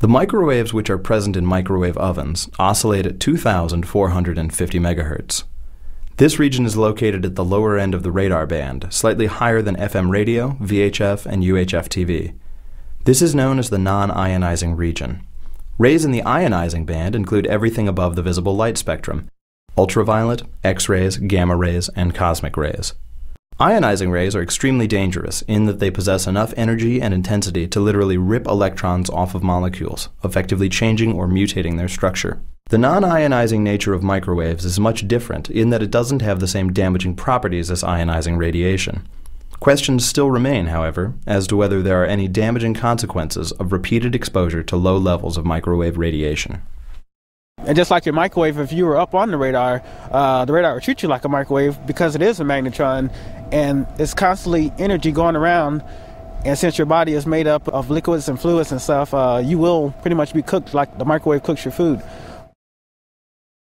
The microwaves which are present in microwave ovens oscillate at 2,450 MHz. This region is located at the lower end of the radar band, slightly higher than FM radio, VHF, and UHF TV. This is known as the non-ionizing region. Rays in the ionizing band include everything above the visible light spectrum: ultraviolet, X-rays, gamma rays, and cosmic rays. Ionizing rays are extremely dangerous in that they possess enough energy and intensity to literally rip electrons off of molecules, effectively changing or mutating their structure. The non-ionizing nature of microwaves is much different in that it doesn't have the same damaging properties as ionizing radiation. Questions still remain, however, as to whether there are any damaging consequences of repeated exposure to low levels of microwave radiation. And just like your microwave, if you were up on the radar would treat you like a microwave because it is a magnetron and it's constantly energy going around. And since your body is made up of liquids and fluids and stuff, you will pretty much be cooked like the microwave cooks your food.